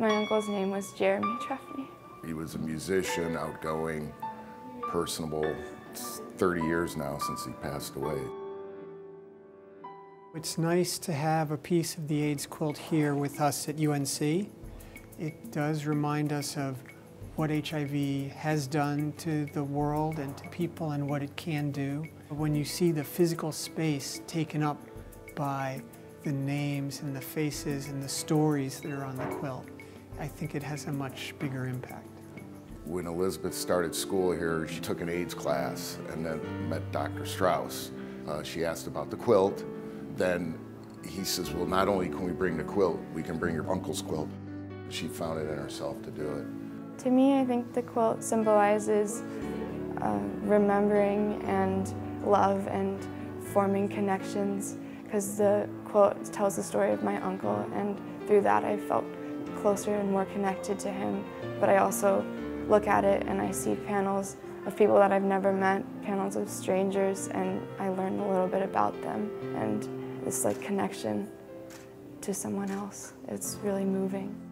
My uncle's name was Jeremy Trefney. He was a musician, outgoing, personable. It's 30 years now since he passed away. It's nice to have a piece of the AIDS quilt here with us at UNC. It does remind us of what HIV has done to the world and to people and what it can do. When you see the physical space taken up by the names and the faces and the stories that are on the quilt, I think it has a much bigger impact. When Elizabeth started school here, she took an AIDS class and then met Dr. Strauss. She asked about the quilt. Then he says, well, not only can we bring the quilt, we can bring your uncle's quilt. She found it in herself to do it. To me, I think the quilt symbolizes remembering and love and forming connections, because the quilt tells the story of my uncle, and through that I felt closer and more connected to him. But I also look at it and I see panels of people that I've never met, panels of strangers, and I learn a little bit about them. And this like connection to someone else, it's really moving.